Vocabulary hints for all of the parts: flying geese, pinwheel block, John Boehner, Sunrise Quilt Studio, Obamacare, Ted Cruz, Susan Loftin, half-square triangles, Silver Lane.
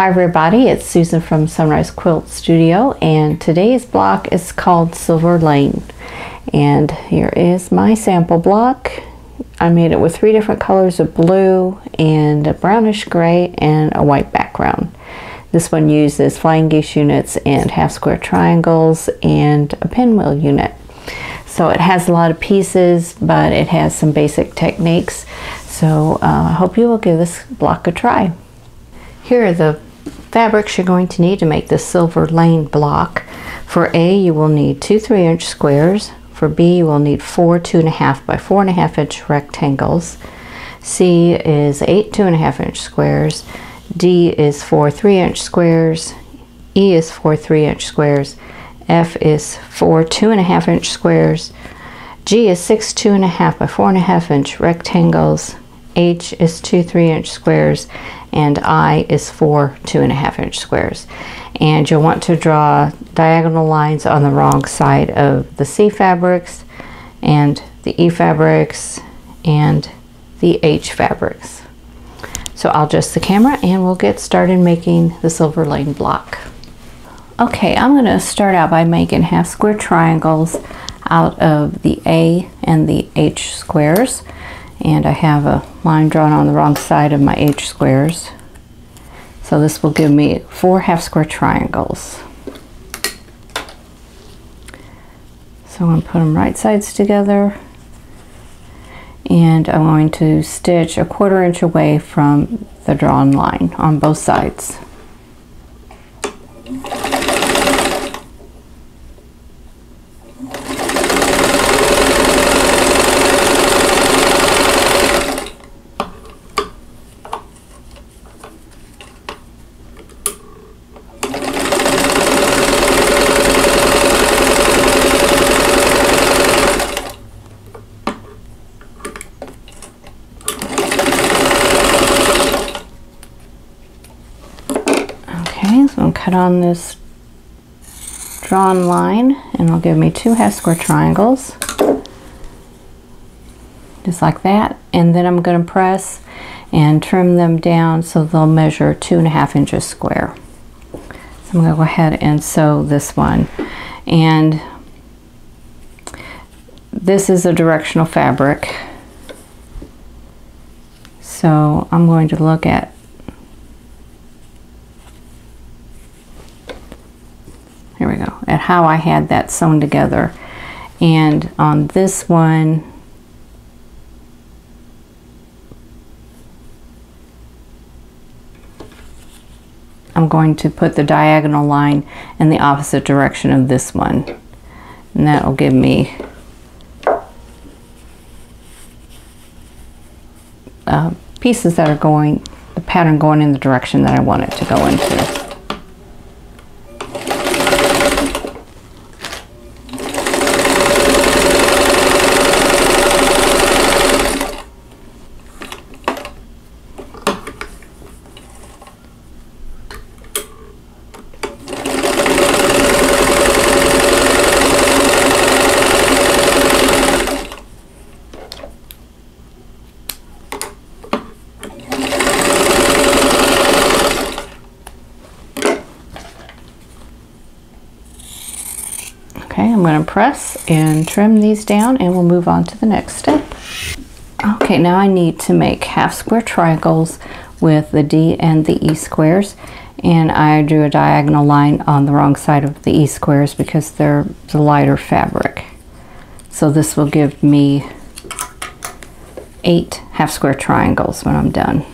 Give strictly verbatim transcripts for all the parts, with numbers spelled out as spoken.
Hi everybody, it's Susan from Sunrise Quilt Studio, and today's block is called Silver Lane. And here is my sample block. I made it with three different colors of blue and a brownish gray and a white background. This one uses flying geese units and half square triangles and a pinwheel unit. So it has a lot of pieces, but it has some basic techniques. So uh, I hope you will give this block a try. Here are the fabrics you're going to need to make this Silver Lane block. For A, you will need two three inch squares. For B, you will need four two and a half by four and a half inch rectangles. C is eight two and a half inch squares. D is four three inch squares. E is four three inch squares. F is four two and a half inch squares. G is six two and a half by four and a half inch rectangles. H is two three inch squares, and I is four two and a half inch squares. And you'll want to draw diagonal lines on the wrong side of the C fabrics and the E fabrics and the H fabrics. So I'll adjust the camera and we'll get started making the Silver Lane block. Okay, I'm going to start out by making half square triangles out of the A and the H squares. And I have a line drawn on the wrong side of my H squares. So this will give me four half square triangles. So I'm going to put them right sides together. And I'm going to stitch a quarter inch away from the drawn line on both sides. Cut on this drawn line and it'll give me two half square triangles just like that, and then I'm going to press and trim them down so they'll measure two and a half inches square. So I'm going to go ahead and sew this one, and this is a directional fabric, so I'm going to look at Here we go, at how I had that sewn together. And on this one, I'm going to put the diagonal line in the opposite direction of this one. And that'll give me uh, pieces that are going, the pattern going in the direction that I want it to go into. I'm going to press and trim these down and we'll move on to the next step. Okay, now I need to make half square triangles with the D and the E squares, and I drew a diagonal line on the wrong side of the E squares because they're the lighter fabric. So this will give me eight half square triangles when I'm done.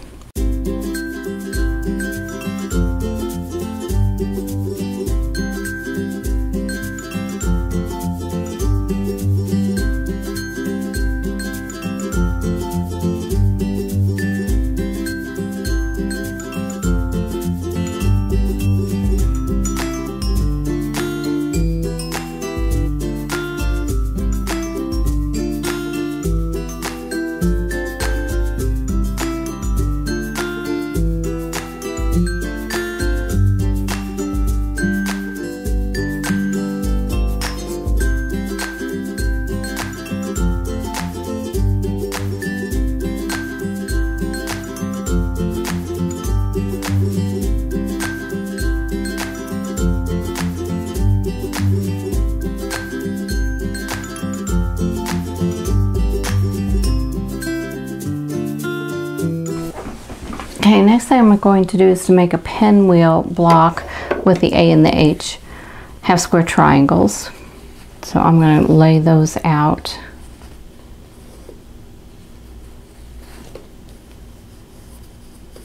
Okay, next thing I'm going to do is to make a pinwheel block with the A and the H half square triangles. So I'm going to lay those out.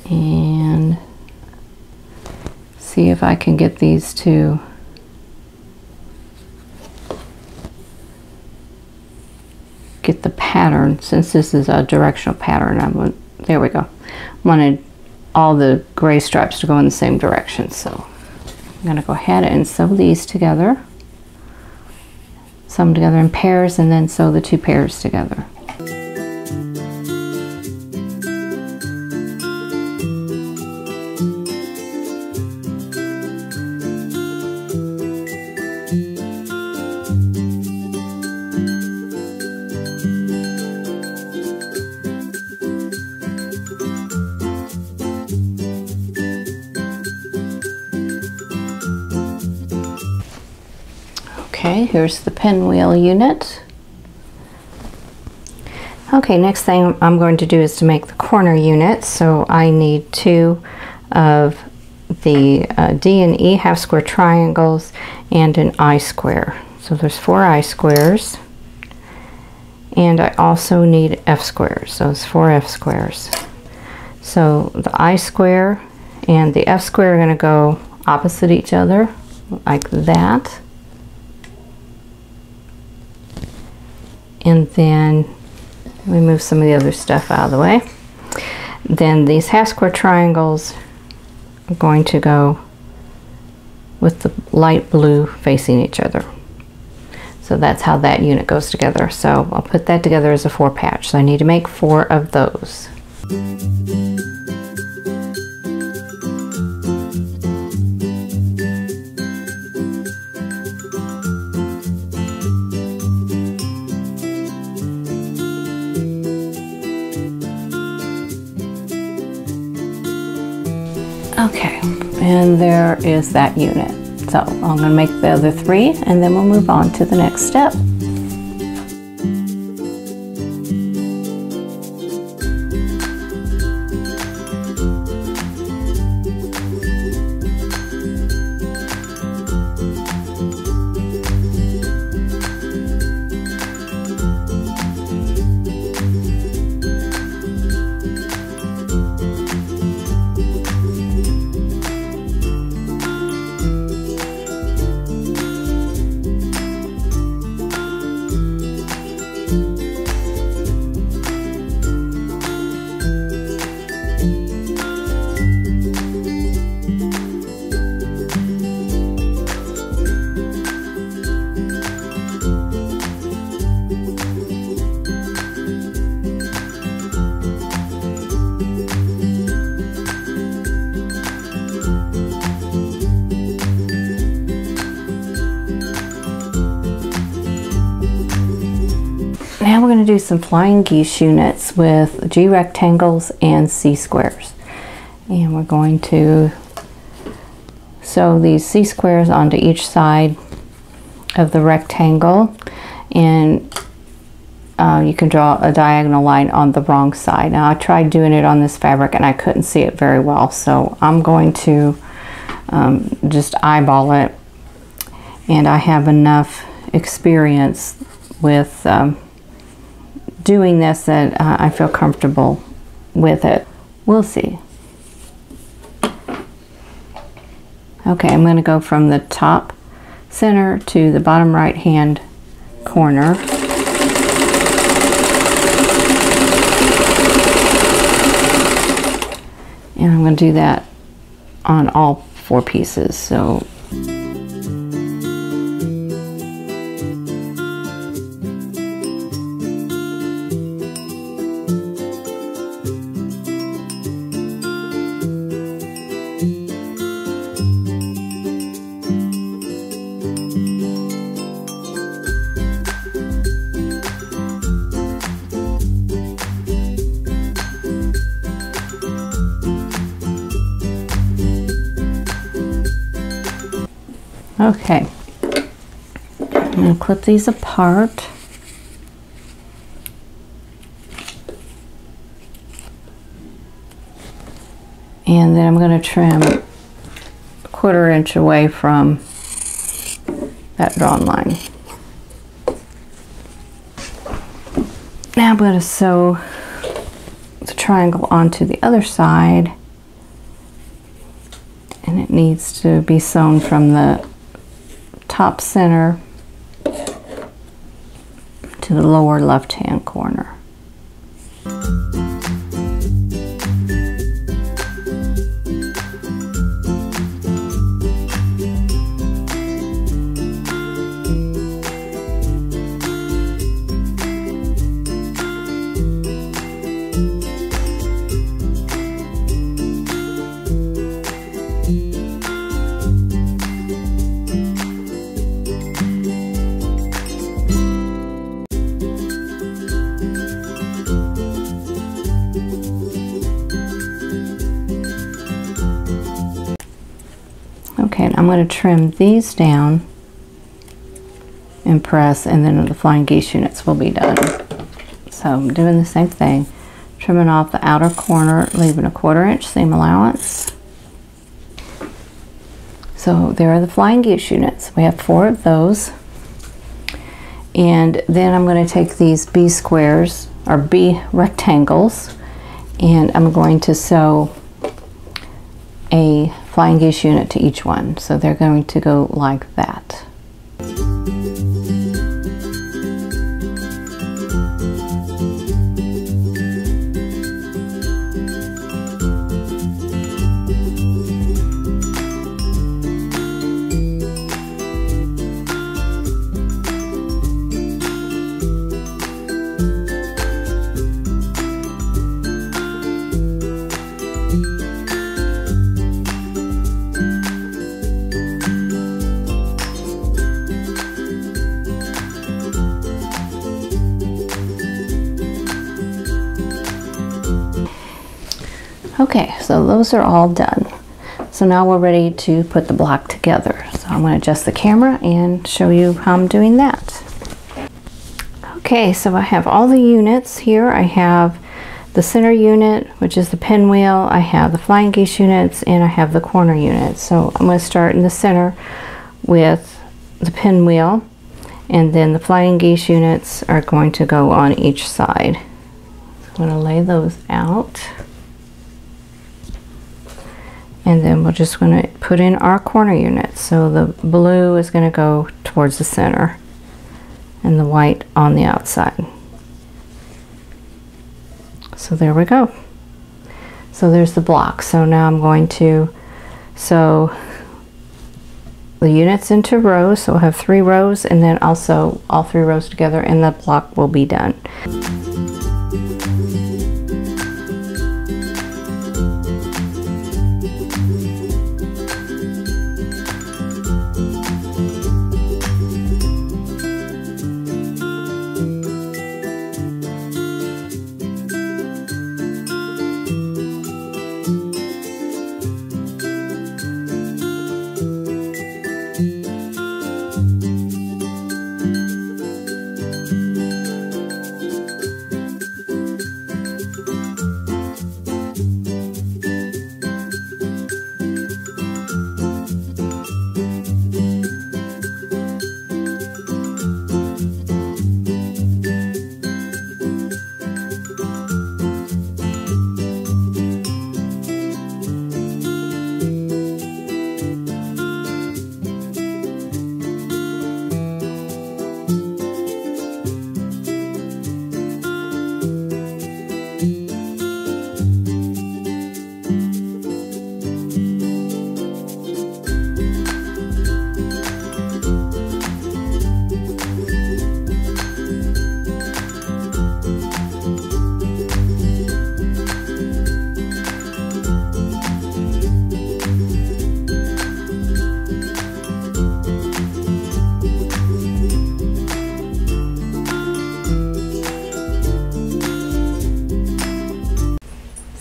And see if I can get these to get the pattern. Since this is a directional pattern, I'm going to, there we go. Wanted all the gray stripes to go in the same direction, so I'm going to go ahead and sew these together. Sew them together in pairs and then sew the two pairs together. Okay, here's the pinwheel unit. Okay, next thing I'm going to do is to make the corner unit. So I need two of the uh, D and E half square triangles and an I square. So there's four I squares. And I also need F squares, so it's four F squares. So the I square and the F square are going to go opposite each other, like that. And then we move some of the other stuff out of the way. Then these half square triangles are going to go with the light blue facing each other. So that's how that unit goes together. So I'll put that together as a four patch. So I need to make four of those. Okay, and there is that unit. So I'm going to make the other three and then we'll move on to the next step. Now we're going to do some flying geese units with G rectangles and C squares. And we're going to sew these C squares onto each side of the rectangle. And uh, you can draw a diagonal line on the wrong side. Now I tried doing it on this fabric and I couldn't see it very well. So I'm going to um, just eyeball it. And I have enough experience with um, doing this that uh, I feel comfortable with it. We'll see. Okay, I'm going to go from the top center to the bottom right hand corner. And I'm going to do that on all four pieces. So okay, I'm going to clip these apart. and then I'm going to trim a quarter inch away from that drawn line. Now I'm going to sew the triangle onto the other side, and it needs to be sewn from the top center to the lower left hand corner. I'm going to trim these down and press, and then the flying geese units will be done. So I'm doing the same thing, trimming off the outer corner, leaving a quarter inch seam allowance. So there are the flying geese units. We have four of those, and then I'm going to take these B squares or B rectangles, and I'm going to sew a flying geese unit to each one. So they're going to go like that. Okay, so those are all done. So now we're ready to put the block together. So I'm going to adjust the camera and show you how I'm doing that. Okay, so I have all the units here. I have the center unit, which is the pinwheel. I have the flying geese units, and I have the corner units. So I'm going to start in the center with the pinwheel, and then the flying geese units are going to go on each side. So I'm going to lay those out. And then we're just going to put in our corner unit. So the blue is going to go towards the center and the white on the outside. So there we go. So there's the block. So now I'm going to sew the units into rows. So we'll have three rows, and then I'll sew all three rows together, and the block will be done.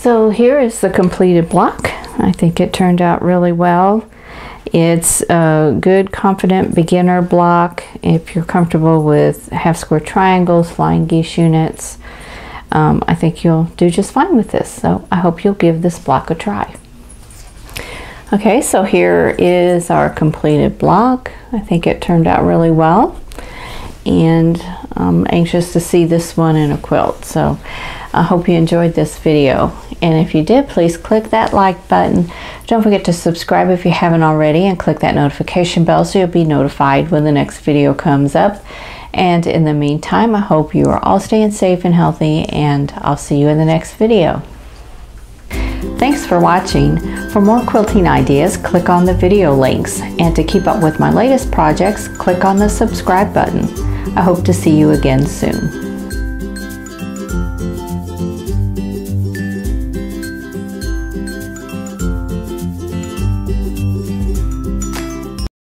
So here is the completed block. I think it turned out really well. It's a good, confident beginner block if you're comfortable with half square triangles, flying geese units. Um, I think you'll do just fine with this. So I hope you'll give this block a try. Okay, so here is our completed block. I think it turned out really well, and I'm anxious to see this one in a quilt. So I hope you enjoyed this video, and if you did, please click that like button. Don't forget to subscribe if you haven't already, and click that notification bell so you'll be notified when the next video comes up. And in the meantime, I hope you are all staying safe and healthy, and I'll see you in the next video. Thanks for watching. For more quilting ideas, click on the video links, and to keep up with my latest projects, click on the subscribe button. I hope to see you again soon.